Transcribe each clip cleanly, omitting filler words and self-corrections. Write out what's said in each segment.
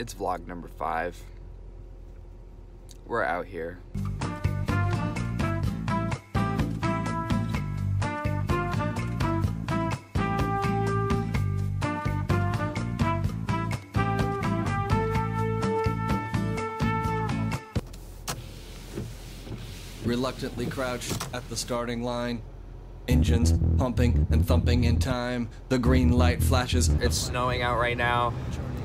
It's vlog number 5. We're out here. Reluctantly crouched at the starting line. Engines pumping and thumping in time. The green light flashes. It's snowing out right now.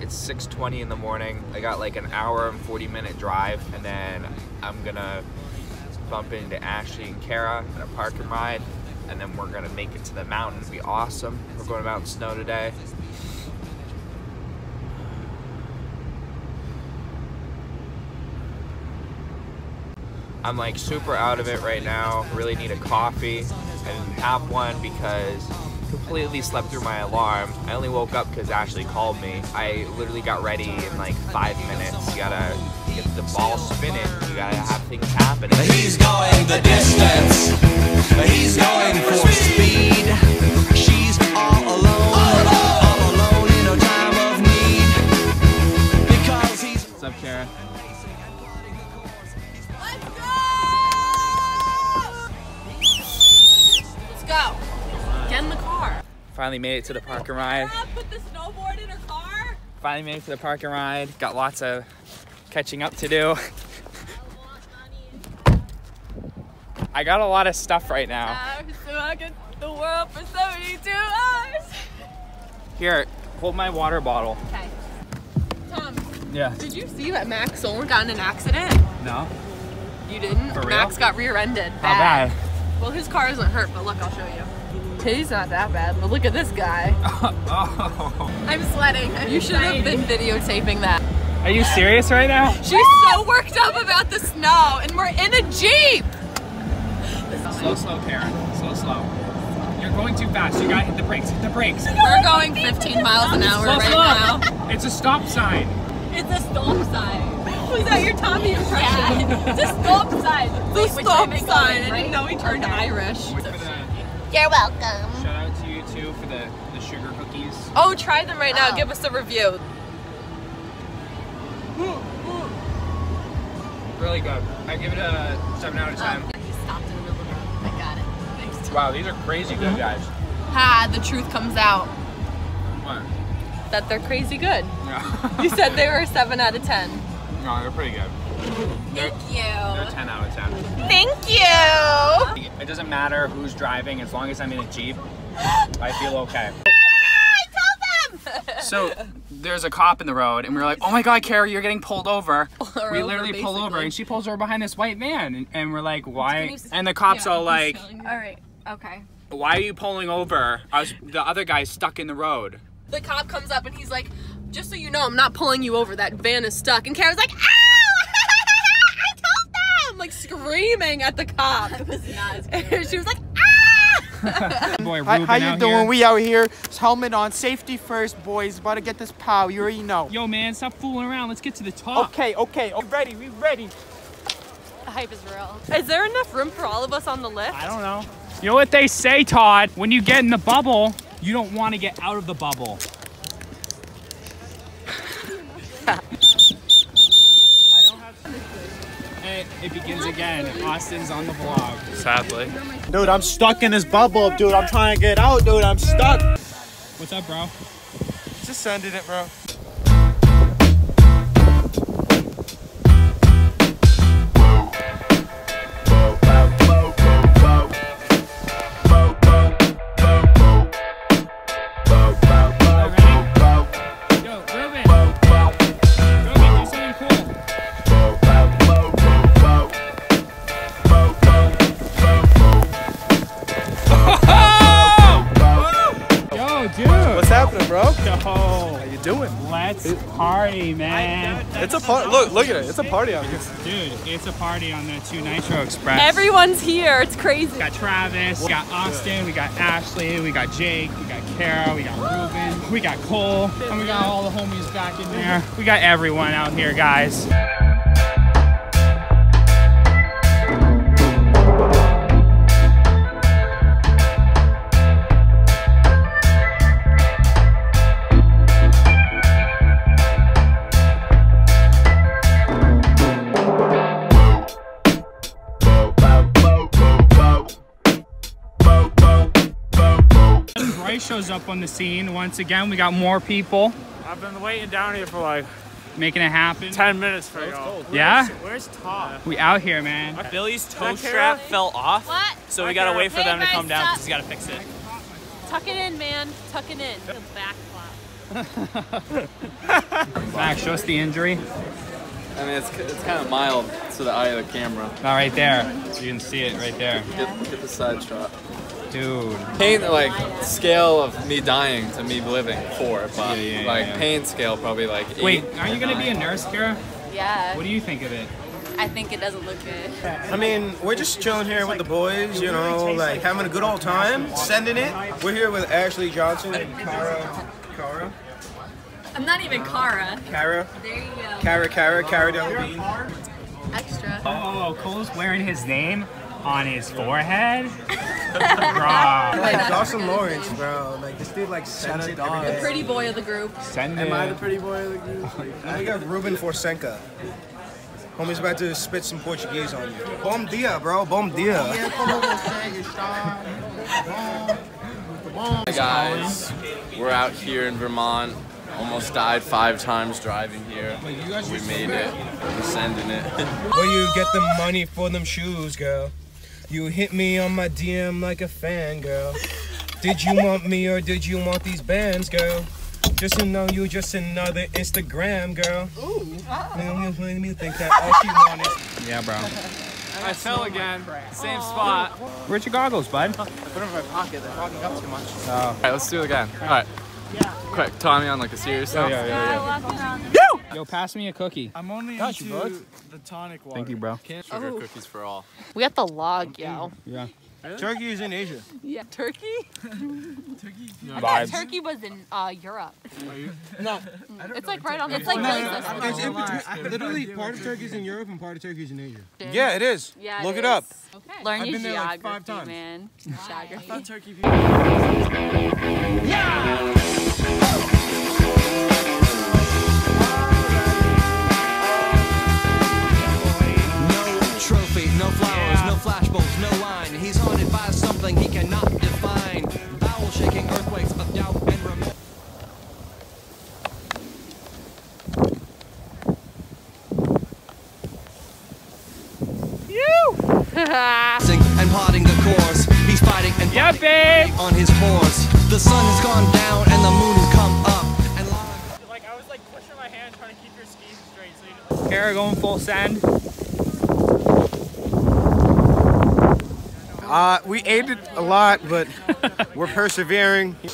It's 6:20 in the morning. I got like an hour and 40-minute drive, and then I'm gonna bump into Ashley and Kara at a park and ride, and then we're gonna make it to the mountain. It'll be awesome. We're going to Mountain Snow today. I'm like super out of it right now. Really need a coffee. I didn't have one because completely slept through my alarm. I only woke up because Ashley called me. I literally got ready in like 5 minutes. You gotta get the ball spinning. You gotta have things happening. He's going the distance. He's going for speed. She's all alone. All alone in a time of need. Because he's... What's up, Kara? Go. Get in the car. Finally made it to the park and ride. Put the snowboard in her car. Finally made it to the park and ride. Got lots of catching up to do. I got a lot of stuff right now. I'm walking the world for 72 hours. Here, hold my water bottle. Okay. Tom. Yeah. Did you see that Max Solon got in an accident? No. You didn't? For real? Max got rear-ended. How bad? Well, his car isn't hurt, but look, I'll show you. He's not that bad, but look at this guy. Oh. I'm sweating. You should have been videotaping that. Are you serious right now? She's so worked up about the snow, and we're in a Jeep. Slow, Karen. Slow. You're going too fast. You gotta hit the brakes. We're going 15 miles an hour right now. It's a stop sign. It's a stop sign. Was that your Tommy impression? Yeah. It's a stop sign. It's a stop sign. I didn't know he turned Irish. You're welcome. Shout out to you too for the sugar cookies. Oh, try them right now. Give us a review. Really good. I give it a 7 out of 10. I just stopped in the middle of the road. I got it. Thanks. Wow, these are crazy good, guys. The truth comes out. What? That they're crazy good. Yeah. You said they were a 7 out of 10. No, they're pretty good. Thank you. They're 10 out of 10. Thank you. It doesn't matter who's driving, as long as I'm in a Jeep, I feel okay. I told them! So, there's a cop in the road, and we were like, oh my God, Carrie, you're getting pulled over. We literally pull over, and she pulls over behind this white van, and we're like, why? And the cop's all like, all right, okay. Why are you pulling over? The other guy's stuck in the road. The cop comes up, and he's like, just so you know, I'm not pulling you over. That van is stuck. And Kara's like, ow! I told them! Like screaming at the cop. I was not screaming. She was like, ah! Boy, how you doing? Here. We out here. Helmet on. Safety first, boys. About to get this pow. You already know. Yo, man, stop fooling around. Let's get to the top. Okay. We're ready. We ready. The hype is real. Is there enough room for all of us on the lift? I don't know. You know what they say, Todd? When you get in the bubble, you don't want to get out of the bubble. It begins again. Austin's on the vlog. Sadly. Dude, I'm stuck in this bubble, dude. I'm trying to get out, dude. I'm stuck. What's up, bro? Just sending it, bro. Party, man. It's a party. Look at it. It's a party out here. Dude, it's a party on the 2 Nitro Express. Everyone's here. It's crazy. We got Travis, we got Austin, we got Ashley, we got Jake, we got Kara, we got Ruben, we got Cole, and we got all the homies back in there. We got everyone out here, guys. up on the scene once again. We got more people. I've been waiting down here for like making it happen. 10 minutes for y'all. Yeah? Where's Tom? Yeah. We out here, man. Billy's toe strap fell off. What? So we gotta wait for them to come down because he's gotta fix it. Tuck it in, man. Tuck it in. He'll backflop. Max, show us the injury. I mean, it's kind of mild to the eye of the camera. Not right there. So you can see it right there. Get the side shot. Dude. Pain, like, scale of me dying to me living, 4. But, yeah. Pain scale, probably, like, 8. Wait, aren't you going to be a nurse, Kara? Yeah. What do you think of it? I think it doesn't look good. I mean, we're just chilling here with the boys, you know, like, having a good old time, sending it. We're here with Ashley Johnson and Kara. I'm not even Kara. Kara. There you go. Kara Delevingne. Extra. Oh, Cole's wearing his name on his forehead. Bro. Like Dawson Lawrence, bro. Like this dude, like sends it every day. The pretty boy of the group. Send it. Am I the pretty boy of the group? And we got Ruben Forsenka. Homie's about to spit some Portuguese on you. Bom dia, bro. Bom dia. Hey guys, we're out here in Vermont. Almost died 5 times driving here. We made it. We're sending it. Where you get the money for them shoes, girl? You hit me on my DM like a fan, girl. Did you want me or did you want these bands, girl? Just to know you, just another Instagram, girl. Ooh. Let me think that all she wanted. Yeah, bro. I fell again. Same spot. Where's your goggles, bud? I put them in my pocket. They're fogging up too much. Oh. All right, let's do it again. All right. Yeah. Quick, Tommy on like a serious note. Yeah. Yo, pass me a cookie. I'm only into the tonic water. Thank you, bro. Sugar cookies for all. We got the log, yo. Yeah. Turkey is in Asia. Yeah, Turkey? Turkey? No. I thought Turkey was in Europe. No. It's like right on the... It's like really literally part of Turkey is in Europe and part of Turkey is in Asia. Yeah, it is. Yeah, look it up. Okay. Learn your geography, like 5 times. Man. Geography. I thought Turkey... Yeah! No flowers, no flashbulbs, no line. He's haunted by something he cannot define. Bowel shaking earthquakes of doubt and remorse. And parting the course. He's fighting and fighting on his horse. The sun has gone down and the moon has come up. And I was pushing my hand trying to keep your skis straight. So you Kara going full send. We ate it a lot, but we're persevering. It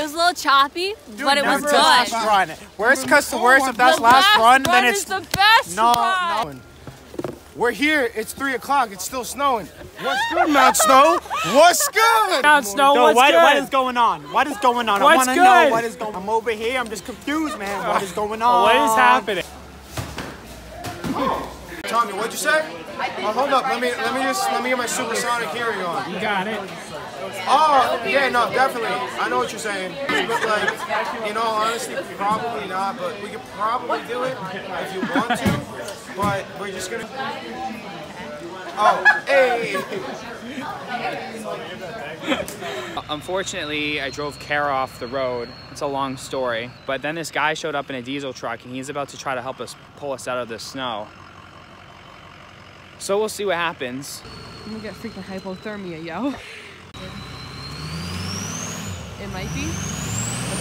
was a little choppy, but it was good. Last run. Worst comes to worst, if that's last run, then it's the best run. We're here. It's 3 o'clock. It's still snowing. What's good, Mount Snow? What's good? Mount Snow, what's good? What is going on? What is going on? I want to know what is going on. I'm over here. I'm just confused, man. What is going on? What is happening? Tommy, what'd you say? Oh, hold up. Let me get my supersonic hearing on. You got it. Oh, yeah, no, definitely. I know what you're saying. But like, you know, honestly, probably not. But we could probably do it if you want to. But we're just gonna. Oh, hey. Unfortunately, I drove Kara off the road. It's a long story. But then this guy showed up in a diesel truck, and he's about to try to help us pull us out of the snow. So we'll see what happens. I'm gonna get freaking hypothermia, yo. It might be. But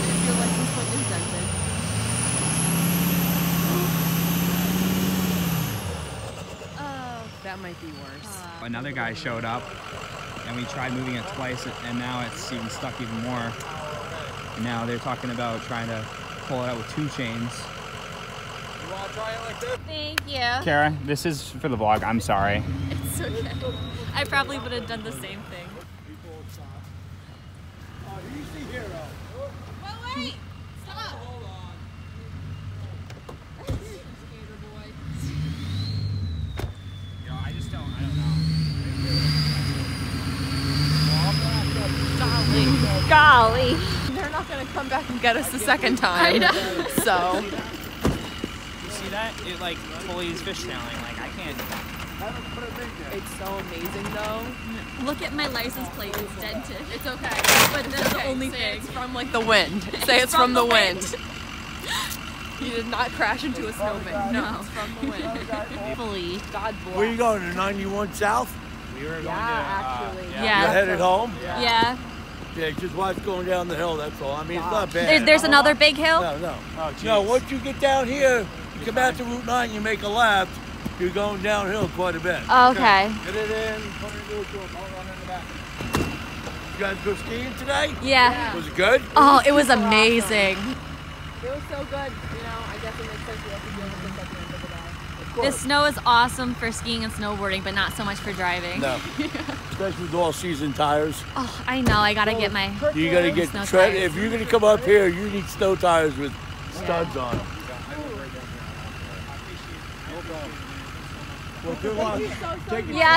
I feel like this one is dented. Oh, that might be worse. Another guy showed up, and we tried moving it twice, and now it's even stuck even more. And now they're talking about trying to pull it out with 2 chains. Try it like this. Thank you. Kara, this is for the vlog. I'm sorry. It's okay. I probably would have done the same thing. Well, wait. Stop. Yo, I don't know. Golly. They're not going to come back and get us the second time. I know. So. That it like fully is fishtailing, like I can't It's so amazing, though. Look at my license plate. It's dented. It's okay. But that's okay. The only thing. It's from, like, the wind. Say it's from the wind. You did not crash into a snowbank. No, it's from the wind. Hopefully. God bless. Where are you going, to 91 South? We were going to, actually. Yeah. You're headed home? Yeah. Yeah, just watch going down the hill, that's all. I mean, it's not bad. There's another big hill? No. Oh, geez. No, once you get down here, you come out to Route 9, you make a left, you're going downhill quite a bit. Oh, okay. Get it in, put it into a jump, I'll run in the back. You guys go skiing today? Yeah. Was it good? Oh, it was amazing. It was so good, you know, I guess it makes sense you have to deal with this at the end of the day. Of course. The snow is awesome for skiing and snowboarding, but not so much for driving. No. Especially with all-season tires. Oh, I know, I gotta get my You gotta get snow tires. If you're gonna come up here, you need snow tires with studs on them. Well,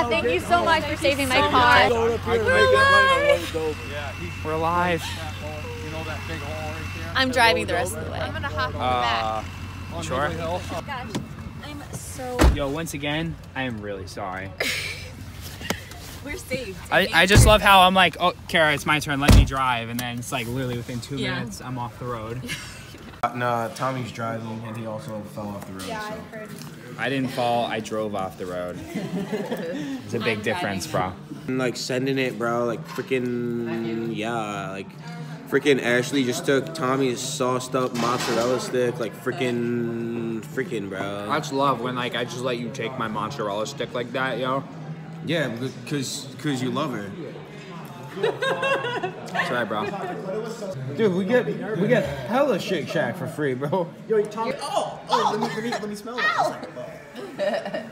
thank you so much for saving my car. We're alive. I'm driving the rest of the way. I'm gonna hop on the back. Sure. Gosh, I'm so. Yo, once again, I am really sorry. We're saved. I just love how I'm like, oh, Kara, it's my turn. Let me drive, and then it's like literally within 2 minutes, I'm off the road. No, Tommy's driving, and he also fell off the road. Yeah, I heard. I didn't fall. I drove off the road. It's a big difference, bro. I'm like sending it, bro. Like freaking, yeah, like. Freaking Ashley just took Tommy's sauced up mozzarella stick, like freaking, bro. That's love when like I just let you take my mozzarella stick like that, yo. Yeah, cause you love her. Sorry, bro. Dude, we get hella Shake Shack for free, bro. Yo, Tommy. Oh, let me smell that.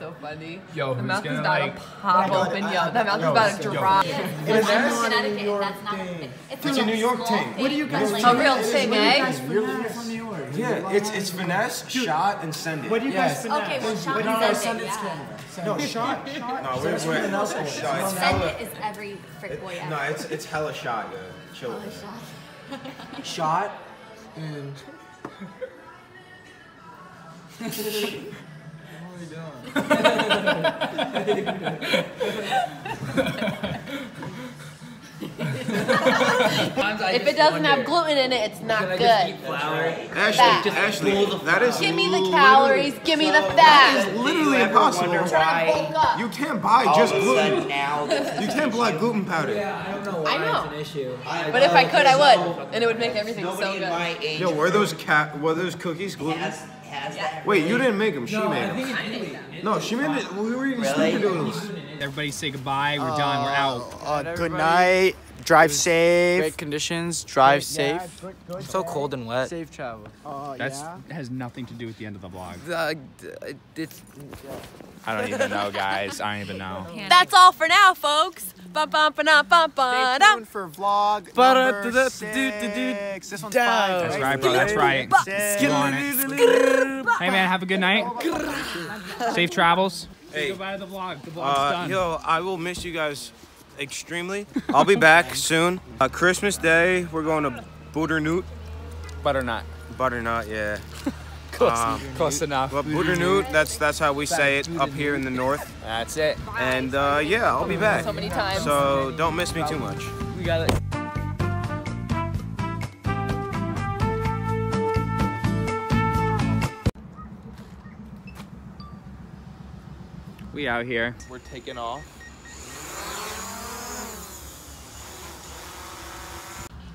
So funny. Yo, the mouth is about to pop open. Yo, that mouth is about to drop. It's a New York thing. What do you guys? A real thing, eh? You're from New York. Yeah, it's finesse, shot, and send it. What do you guys finesse? Okay, well, shot and send it. No, shot. No, we're shot. Send it is every frick boy ever. No, it's hella shot, yo. Chill with it. Shot and. If it doesn't have gluten in it, it's not good. Ashley, that is. Give me the calories. Give me the fat. That is literally impossible. You can't buy just gluten. You can't buy gluten powder. Yeah, I don't know why it's an issue. But if I could, I would, and it would make everything so good. Yo, were those cookies gluten? Yes. Wait, you didn't make them. She made them. No, she made it. We were eating stupid noodles. Everybody say goodbye. We're done. We're out. Good night. Drive safe. Great conditions. Drive safe. Good. So cold and wet. Safe travel. That has nothing to do with the end of the vlog. I don't even know, guys. I don't even know. That's all for now, folks. Stay tuned for vlog number 6. This one's 5. That's right, bro. That's right. Hey, man. Have a good night. Safe travels. Say goodbye to the vlog. The vlog's done. Yo, I will miss you guys extremely. I'll be back soon. Christmas Day, we're going to Butternut. Butternut, yeah. Close enough. But Butternut, that's how we say it up here in the north. That's it. And yeah, I'll be back. So many times. So don't miss me too much. We got it. We out here. We're taking off.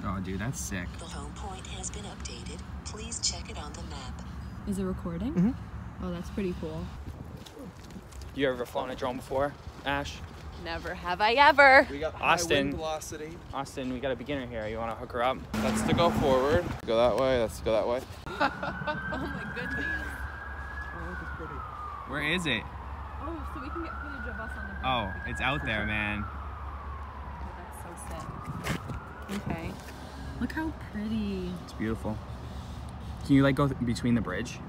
Oh, dude, that's sick. The home point has been updated. Please check it on the map. Is it recording? Mm-hmm. Oh, that's pretty cool. You ever flown a drone before, Ash? Never have I ever. We got Austin. Wind velocity. Austin, we got a beginner here. You want to hook her up? That's to go forward. Go that way. That's to go that way. Oh my goodness. Oh, look, it's pretty. Where is it? Oh, so we can get footage of us on the boat. Oh, it's out there, man. Oh, that's so sick. Okay. Look how pretty. It's beautiful. Can you like go between the bridge?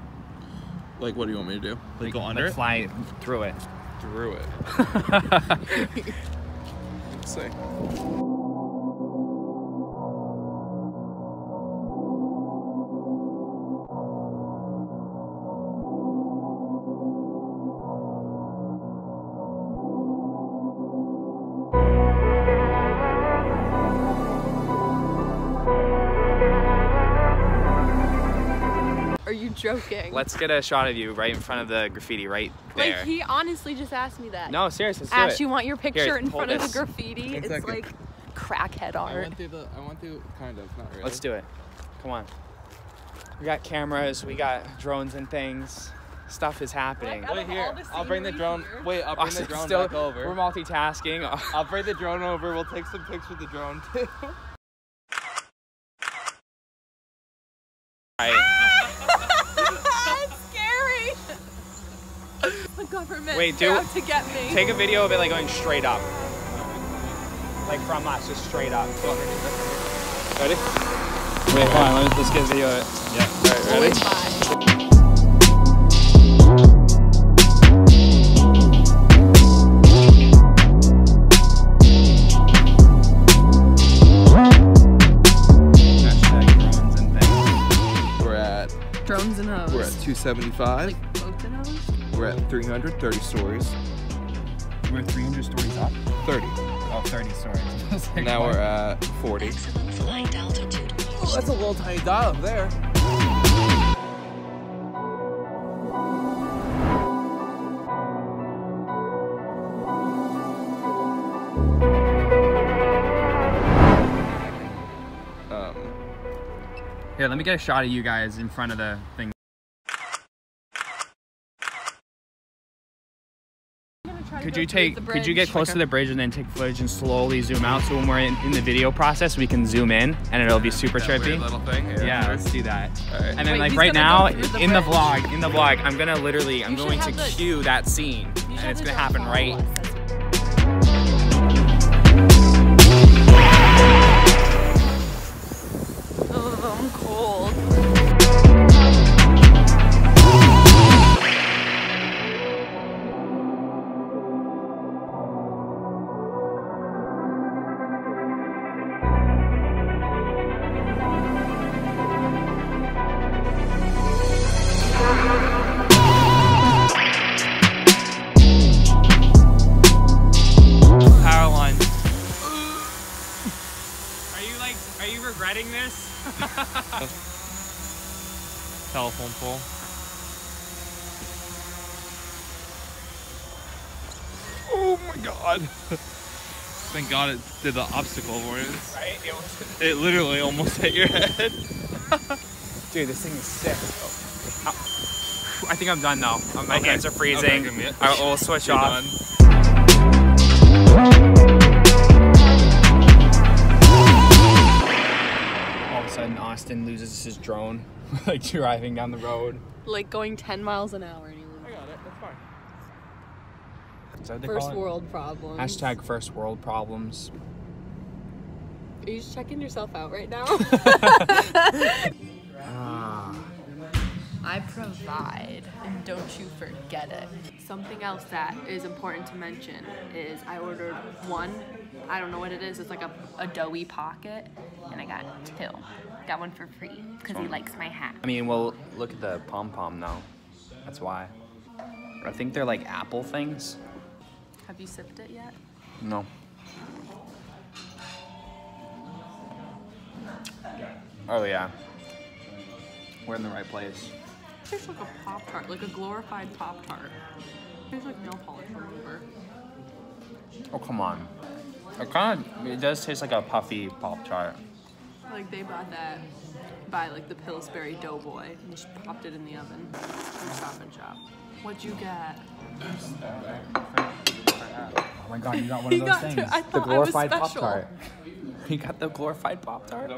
Like, what do you want me to do? Like go under? Like fly through it. Through it. Let's see. joking. Let's get a shot of you right in front of the graffiti right there. Like, he honestly just asked me that. No, seriously, let's do it. You want your picture in front of the graffiti? It's like crackhead art. I went through, kind of, not really. Let's do it. Come on. We got cameras, we got drones and things. Stuff is happening. Wait, here. I'll bring the drone. Wait, I'll bring the drone back over. We're multitasking. I'll bring the drone over. We'll take some pics with the drone, too. Government. Wait, they're out to get me. Take a video of it like going straight up. Like from us, just straight up. Ready? Wait, hold on, let's get a video of it. Yeah, all right, ready? Hashtag drones and things. We're at... Drones and hoes. We're at 275. Like boats and hoes? We're at 330 stories. We're 300 stories up? 30. Oh, 30 stories. Like now 40. We're at 40. Excellent flight altitude. Oh, that's a little tiny dot up there. Here, let me get a shot of you guys in front of the thing. Could you get close to the bridge and then take footage and slowly zoom out, so when we're in the video process we can zoom in and it'll be super trippy. Little thing. Yeah, let's do that. All right. And then like right now in the vlog, I'm going to cue that scene and it's going to happen right. Oh, I'm cold. Telephone pole. Oh my god. Thank god it did the obstacle warnings. Right? It literally almost hit your head. Dude, this thing is sick. Oh. I think I'm done now. My hands are freezing. Okay, I'll switch off. And Austin loses his drone, like driving down the road. Like going 10 miles an hour. And he loses. I got it, that's fine. That's what they call it. First world problems. Hashtag first world problems. Are you just checking yourself out right now? I provide, and don't you forget it. Something else that is important to mention is I ordered one. I don't know what it is. It's like a doughy pocket, and I got two. Got one for free because he likes my hat. I mean, well, look at the pom-pom now. That's why. I think they're like apple things. Have you sipped it yet? No. Oh, yeah. We're in the right place. It tastes like a Pop-Tart, like a glorified Pop-Tart. It tastes like nail polish remover. Oh, come on. It does taste like a puffy Pop-Tart. Like they bought that by like the Pillsbury Doughboy and just popped it in the oven from Stop and Shop. What'd you get? Oh my god, you got one of those things. The glorified Pop-Tart. You got the glorified Pop-Tart?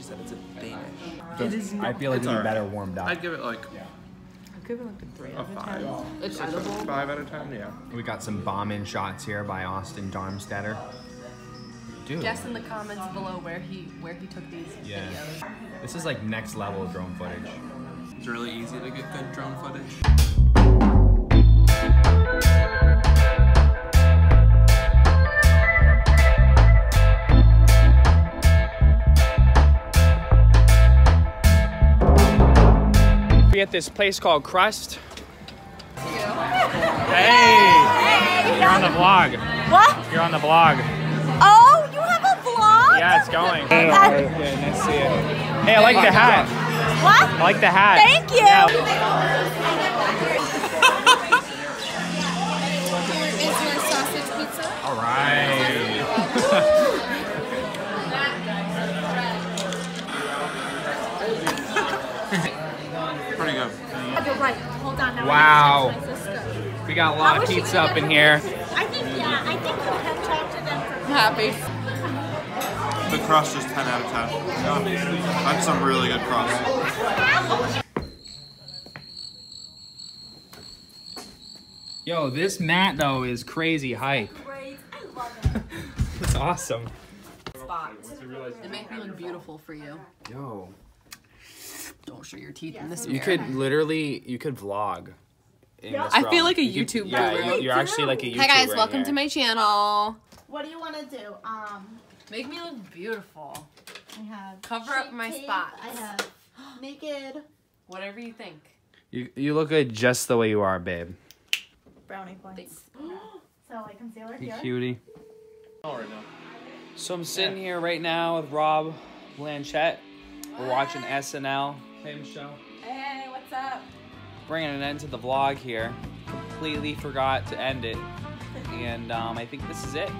Said it's a Danish. It is not. I feel like it's better warmed up. I'd give it like... Yeah. I'd give it like a 3 out of 10. It's edible. 5 out of 10, yeah. We got some bombing shots here by Austin Darmstetter. Dude. Guess in the comments below where he took these videos. This is like next level drone footage. It's really easy to get good drone footage. At this place called Crust. Hey! You're on the vlog. What? You're on the vlog. Oh, you have a vlog? Yeah, it's going. Yeah, nice to see you. Hey, I like the hat. What? I like the hat. Thank you. Yeah. Is your sausage pizza? All right. Pretty good. You're right. Hold on. Now wow. We got a lot of pizza up in here. I think, yeah, I think you can talk to them for happy. The crust is 10 out of 10. Yeah. That's some really good crust. Yo, this mat though is crazy hype. Great. I love it. It's awesome. Spots. It might be beautiful for you. Yo. Don't show your teeth in this mirror. You could literally, you could vlog. In this I feel like a YouTuber. Yeah, you're actually like a YouTuber. Hi guys, welcome to my channel. What do you want to do? Make me look beautiful. I have cover up my spots. I have naked. Whatever you think. You look good just the way you are, babe. Brownie points. So like concealer here. Cutie. So I'm sitting here right now with Rob Blanchette. We're watching SNL. Hey, Michelle. Hey, what's up? Bringing an end to the vlog here. Completely forgot to end it. And I think this is it.